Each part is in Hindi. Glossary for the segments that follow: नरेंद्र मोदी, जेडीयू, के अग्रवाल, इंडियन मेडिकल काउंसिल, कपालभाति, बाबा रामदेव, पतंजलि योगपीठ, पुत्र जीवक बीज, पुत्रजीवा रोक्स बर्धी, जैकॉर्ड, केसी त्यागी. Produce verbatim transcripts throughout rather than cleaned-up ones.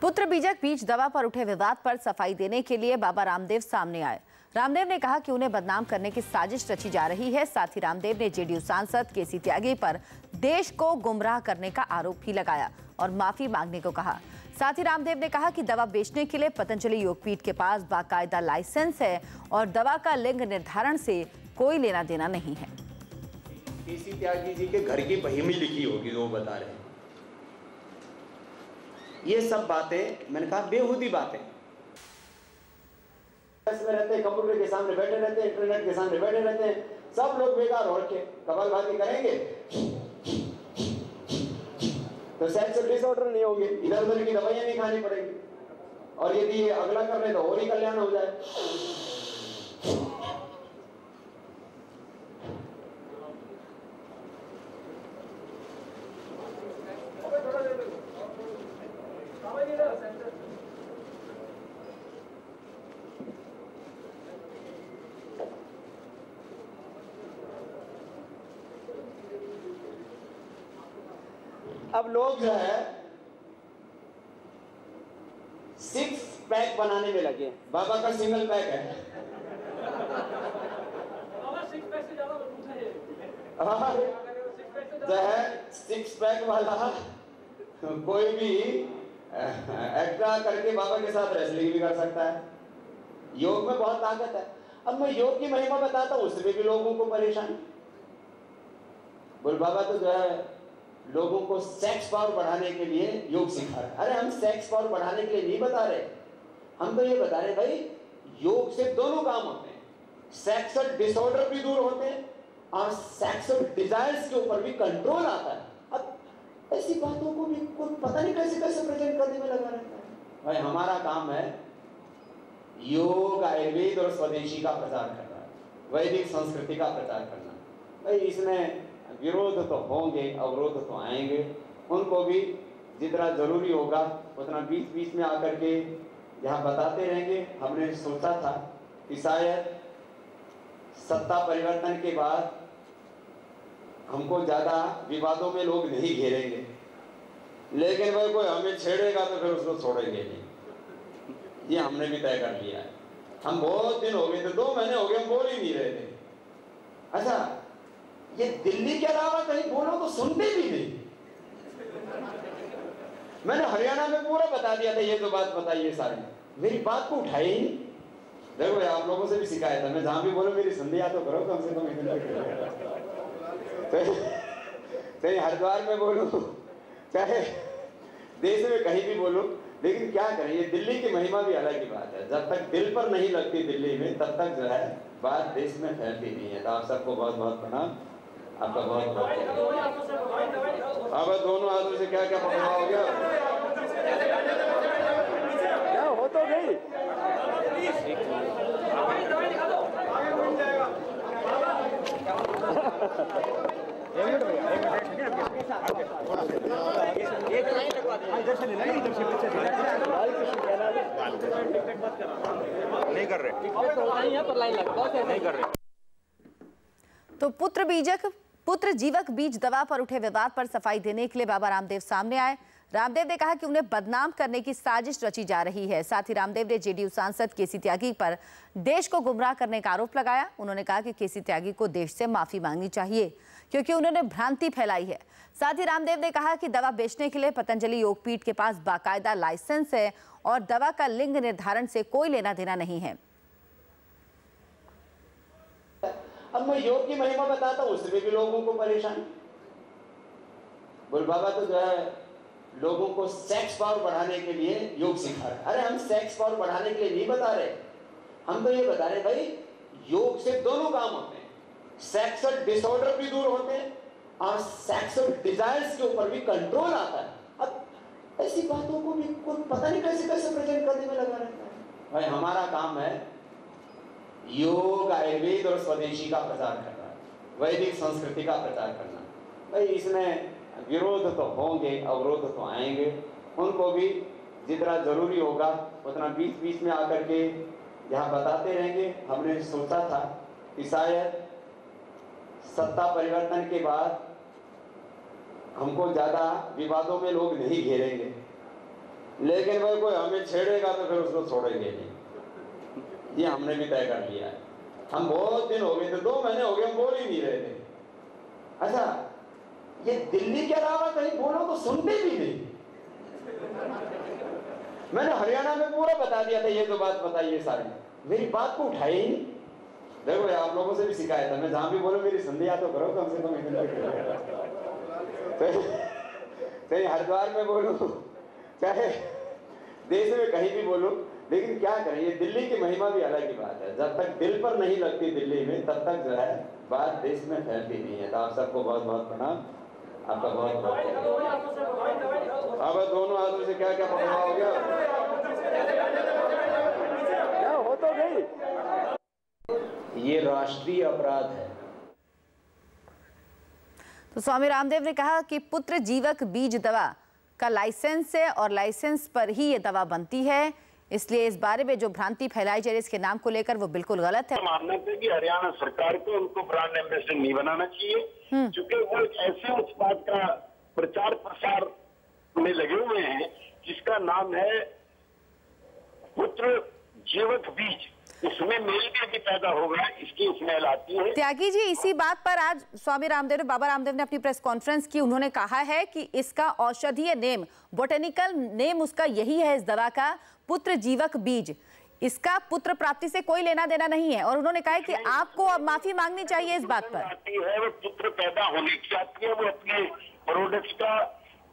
पुत्र बीजक बीज दवा पर उठे विवाद पर सफाई देने के लिए बाबा रामदेव सामने आए। रामदेव ने कहा कि उन्हें बदनाम करने की साजिश रची जा रही है। साथ ही रामदेव ने जेडीयू सांसद केसी त्यागी पर देश को गुमराह करने का आरोप भी लगाया और माफी मांगने को कहा। साथ ही रामदेव ने कहा कि दवा बेचने के लिए पतंजलि योगपीठ के पास बाकायदा लाइसेंस है और दवा का लिंग निर्धारण से कोई लेना देना नहीं है। केसी त्यागी जी के घर की बही में लिखी होगी वो बता रहे हैं। ये सब बातें मैंने कहा बेहूदी बातें। इसमें रहते कंप्यूटर के सामने बैठे रहते हैं, इंटरनेट के सामने बैठे रहते हैं, सब लोग बेकार होके कपालभाति करेंगे तो सेक्सुअल डिसऑर्डर नहीं होंगे, इधर उधर की दवाइयां नहीं खानी पड़ेगी और यदि ये अगला कर ले तो और ही कल्याण हो जाए। अब लोग जो है सिक्स पैक बनाने में लगे। बाबा का सिंगल पैक है। जो है सिक्स पैक वाला कोई भी एक्टा करके बाबा के साथ रेसलिंग भी कर सकता है। योग में बहुत ताकत है। अब मैं योग की महिमा बताता हूँ, उसमें भी लोगों को परेशानी। बोल बाबा तो जो है लोगों को सेक्स पावर बढ़ाने के लिए योग सिखा रहे। अरे हम सेक्स पावर बढ़ाने के लिए नहीं बता रहे, हम तो ये बता रहे भाई योग से दोनों काम होते हैं, सेक्सुअल डिसऑर्डर भी दूर होते हैं और सेक्सुअल डिजायर्स के ऊपर भी कंट्रोल आता है। अब ऐसी बातों को भी कोई पता नहीं कैसे कैसे प्रेजेंट करने में लगा रहता है। भाई हमारा काम है योग, आयुर्वेद और स्वदेशी का प्रचार करना, वैदिक संस्कृति का प्रचार करना। भाई इसमें विरोध तो होंगे, अवरोध तो आएंगे, उनको भी जितना जरूरी होगा उतना बीच बीच में आकर के यहाँ बताते रहेंगे। हमने सोचा था कि शायद सत्ता परिवर्तन के बाद हमको ज़्यादा विवादों में लोग नहीं घेरेंगे, लेकिन वह कोई हमें छेड़ेगा तो फिर उसको छोड़ेंगे नहीं। ये हमने भी तय कर लिया है। हम बहुत दिन हो गए थे, दो महीने हो गए हम बोल ही नहीं रहे थे। अच्छा ये दिल्ली के अलावा कहीं बोलो तो सुनते भी नहीं। मैंने हरियाणा में पूरा बता दिया था, ये तो बात बताइए सारी, मेरी बात को उठाई ही नहीं। देखो आप लोगों से भी शिकायत है, मैं जहाँ भी बोलूँ मेरी सुन लिया तो करो कम से कम। चाहे हरिद्वार में बोलूँ, चाहे देश में कहीं भी बोलूँ, लेकिन क्या करें, ये दिल्ली की महिमा भी अलग ही बात है। जब तक दिल पर नहीं लगती दिल्ली में तब तक जो है बात देश में फैलती नहीं है। तो आप सबको बहुत बहुत प्रणाम। आपका बहुत बहुत अब दोनों हाथों से क्या क्या पकड़ा हो गया, क्या हो तो गई। नहीं कर रहे नहीं कर रहे तो पुत्र बीजक पुत्र जीवक बीज दवा पर उठे विवाद पर सफाई देने के लिए बाबा रामदेव सामने आए। रामदेव ने कहा कि उन्हें बदनाम करने की साजिश रची जा रही है। साथ ही रामदेव ने जेडीयू सांसद केसी त्यागी पर देश को गुमराह करने का आरोप लगाया। उन्होंने कहा कि केसी त्यागी को देश से माफी मांगनी चाहिए क्योंकि उन्होंने भ्रांति फैलाई है। साथ ही रामदेव ने कहा कि दवा बेचने के लिए पतंजलि योगपीठ के पास बाकायदा लाइसेंस है और दवा का लिंग निर्धारण से कोई लेना देना नहीं है। अब मैं योग की महिमा बताता हूँ, उसमें भी लोगों को परेशानी। बोल बाबा तो जो है लोगों को सेक्स पावर बढ़ाने के लिए योग सिखा रहे। अरे हम सेक्स पावर बढ़ाने के लिए नहीं बता रहे, हम तो ये बता रहे भाई योग से दोनों काम होते हैं, सेक्सुअल डिसऑर्डर भी दूर होते हैं और सेक्सुअल डिजायर्स के ऊपर भी कंट्रोल आता है। अब ऐसी बातों को भी कोई पता नहीं कैसे कैसे प्रेजेंट करने में लगा रहता है। भाई हमारा काम है योग, आयुर्वेद और स्वदेशी का प्रचार करना, वैदिक संस्कृति का प्रचार करना। भाई इसमें विरोध तो होंगे, अवरोध तो आएंगे, उनको भी जितना जरूरी होगा उतना बीच बीच में आकर के यहाँ बताते रहेंगे। हमने सोचा था कि शायद सत्ता परिवर्तन के बाद हमको ज़्यादा विवादों में लोग नहीं घेरेंगे, लेकिन भाई कोई हमें छेड़ेगा तो फिर उसको छोड़ेंगे नहीं, ये हमने भी तय कर लिया है। हम बहुत दिन हो गए थे, दो महीने हो गए हम बोल ही नहीं रहे थे। अच्छा, ये दिल्ली के अलावा कहीं बोलो तो सुनते भी नहीं। मैंने हरियाणा में पूरा बता दिया था, ये तो बात बताइए सारी, मेरी बात को उठाई ही नहीं। देखो आप लोगों से भी शिकायत है, मैं जहाँ भी बोलूँ मेरी संधि तो करो कम से कम, चाहे हरिद्वार में बोलूँ चाहे देश में कहीं भी बोलूँ, लेकिन क्या करें, ये दिल्ली की महिमा भी अलग ही बात है। जब तक दिल पर नहीं लगती दिल्ली में, तब तक जो है बात देश में फैलती नहीं है। तो आप सबको बहुत बहुत प्रणाम, आपका बहुत बहुत। अब दोनों हाथों से क्या क्या पकड़ा हो गया, क्या हो तो गई, ये राष्ट्रीय अपराध है। तो स्वामी रामदेव ने कहा कि पुत्र जीवक बीज दवा का लाइसेंस है और लाइसेंस पर ही ये दवा बनती है, इसलिए इस बारे में जो भ्रांति फैलाई जा रही है इसके नाम को लेकर वो बिल्कुल गलत है। मानना है कि हरियाणा सरकार को उनको ब्रांड एम्बेसडर नहीं बनाना चाहिए, क्योंकि वो एक ऐसे उत्पाद का प्रचार प्रसार में लगे हुए हैं जिसका नाम है पुत्र जीवक बीज, इसमें मेल भी पैदा होगा, इसकी स्मेल आती है। त्यागी जी, इसी बात पर आज स्वामी रामदेव बाबा रामदेव ने अपनी प्रेस कॉन्फ्रेंस की, उन्होंने कहा है कि इसका औषधीय नेम, बोटेनिकल नेम उसका यही है इस दवा का, पुत्र जीवक बीज, इसका पुत्र प्राप्ति से कोई लेना देना नहीं है। और उन्होंने कहा कि आपको अब माफी मांगनी चाहिए इस बात पर। है वो पुत्र पैदा होने की चाहती है, वो अपने प्रोडक्ट का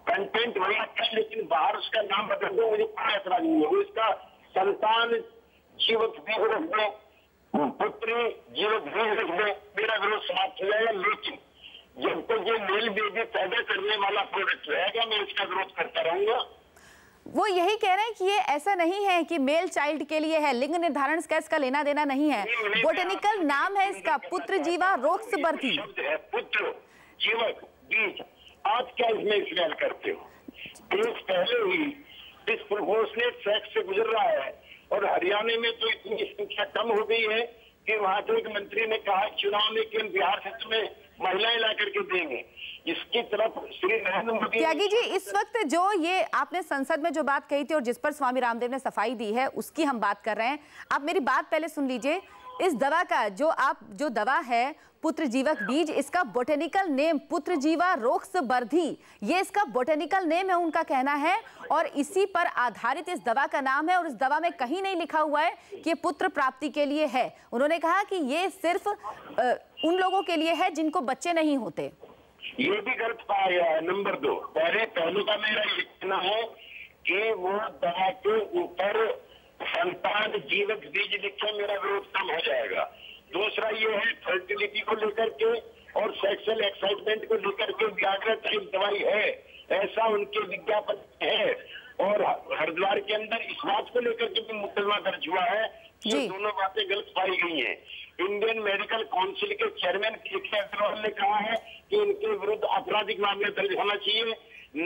कंटेंट वही अच्छा है, लेकिन बाहर उसका नाम बदल दो, मुझे कोई ऐसा नहीं है। वो इसका संतान जीवक बीज रख दो, पुत्री जीवक बीज रख दो, मेरा विरोध समाप्त हो जाएगा। लेकिन जब तक ये मेल बेबी पैदा करने वाला प्रोडक्ट रहेगा, मैं इसका विरोध करता रहूंगा। वो यही कह रहे हैं कि ये ऐसा नहीं है कि मेल चाइल्ड के लिए है, लिंग निर्धारण का इसका लेना देना नहीं है, बोटेनिकल नाम है इसका, पुत्रजीवा रोक्स बर्धी। पुत्र जीवक बीज, आज क्या इसमें इस्तेमाल करते हो? देश पहले ही डिस्प्रोपोर्शनेट सेक्स से गुजर रहा है, और हरियाणा में तो इतनी संख्या कम हो गई है कि वहाँ तो एक मंत्री ने कहा चुनाव में कि बिहार क्षेत्र में महिलाएं ला करके देंगे, इसकी तरफ श्री नरेंद्र मोदी। त्यागी जी, इस वक्त जो ये आपने संसद में जो बात कही थी और जिस पर स्वामी रामदेव ने सफाई दी है उसकी हम बात कर रहे हैं, आप मेरी बात पहले सुन लीजिए। इस दवा का जो आप जो दवा है पुत्र जीवक बीज, इसका botanical name पुत्रजीवा रोक्स बर्धी, ये इसका बोटेनिकल नेम है उनका कहना है, और इसी पर आधारित इस दवा का नाम है। और इस दवा में कहीं नहीं लिखा हुआ है कि ये पुत्र प्राप्ति के लिए है। उन्होंने कहा कि ये सिर्फ आ, उन लोगों के लिए है जिनको बच्चे नहीं होते। ये भी गलत पाया गया है। नंबर दो, पहले पहलू का मेरा ये कहना है कि वो दवा के ऊपर संतान जीवक बीज लिखे, मेरा विरोध कम हो जाएगा। दूसरा ये है फर्टिलिटी को लेकर के और सेक्सुअल एक्साइटमेंट को लेकर के व्याघ्र टाइप दवाई है, ऐसा उनके विज्ञापन है। और हरिद्वार के अंदर इस बात को लेकर के भी मुकदमा दर्ज हुआ है। ये दोनों बातें गलत पाई गई हैं। इंडियन मेडिकल काउंसिल के चेयरमैन के अग्रवाल ने कहा है कि इनके विरुद्ध आपराधिक मामला दर्ज होना चाहिए,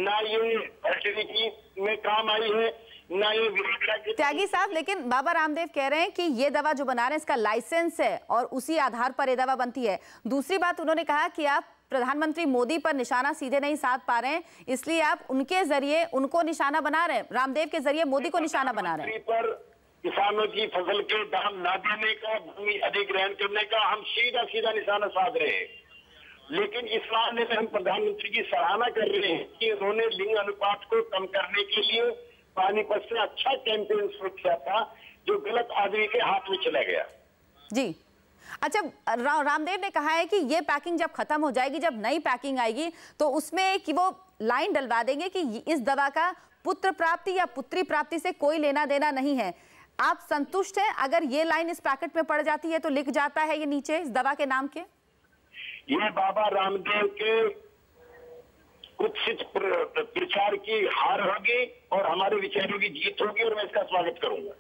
ना ये फर्टिलिटी में काम आई है, ना ये विरोध। त्यागी साहब, लेकिन बाबा रामदेव कह रहे हैं कि ये दवा जो बना रहे हैं इसका लाइसेंस है और उसी आधार पर ये दवा बनती है। दूसरी बात, उन्होंने कहा कि आप प्रधानमंत्री मोदी पर निशाना सीधे नहीं साध पा रहे हैं, इसलिए आप उनके जरिए उनको निशाना बना रहे हैं, रामदेव के जरिए मोदी को निशाना बना रहे हैं। पर किसानों की फसल के दाम न देने का, भूमि अधिग्रहण करने का हम सीधा सीधा निशाना साध रहे हैं। लेकिन इस मामले में हम प्रधानमंत्री की सराहना कर रहे हैं कि उन्होंने लिंग अनुपात को कम करने के लिए पानीपत से अच्छा कैंपेन शुरू किया था, जो गलत आदमी के हाथ में चला गया। जी अच्छा, रा, रामदेव ने कहा है कि ये पैकिंग जब खत्म हो जाएगी, जब नई पैकिंग आएगी तो उसमें कि वो लाइन डलवा देंगे कि इस दवा का पुत्र प्राप्ति या पुत्री प्राप्ति से कोई लेना देना नहीं है। आप संतुष्ट हैं अगर ये लाइन इस पैकेट में पड़ जाती है तो लिख जाता है ये नीचे इस दवा के नाम के? ये बाबा रामदेव के कुछ प्रचार की हार होगी और हमारे विचारों की जीत होगी, और मैं इसका स्वागत करूंगा।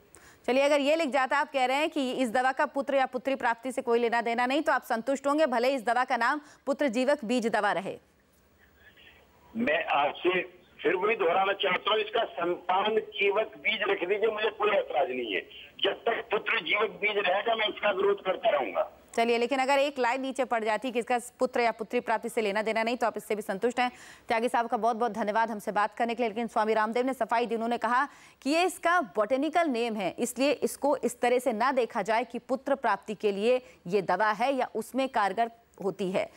चलिए, अगर ये लिख जाता, आप कह रहे हैं कि इस दवा का पुत्र या पुत्री प्राप्ति से कोई लेना देना नहीं, तो आप संतुष्ट होंगे भले इस दवा का नाम पुत्र जीवक बीज दवा रहे? मैं आपसे फिर वही दोहराना चाहता हूँ, इसका संतान जीवक बीज रख दीजिए, मुझे कोई ऐतराज नहीं है। जब तक पुत्र जीवक बीज रहेगा मैं इसका विरोध करता रहूंगा। चलिए, लेकिन अगर एक लाइन नीचे पड़ जाती कि इसका पुत्र या पुत्री प्राप्ति से लेना देना नहीं, तो आप इससे भी संतुष्ट हैं। त्यागी साहब का बहुत बहुत धन्यवाद हमसे बात करने के लिए। लेकिन स्वामी रामदेव ने सफाई दी, उन्होंने कहा कि ये इसका बॉटेनिकल नेम है, इसलिए इसको इस तरह से ना देखा जाए कि पुत्र प्राप्ति के लिए ये दवा है या उसमें कारगर होती है।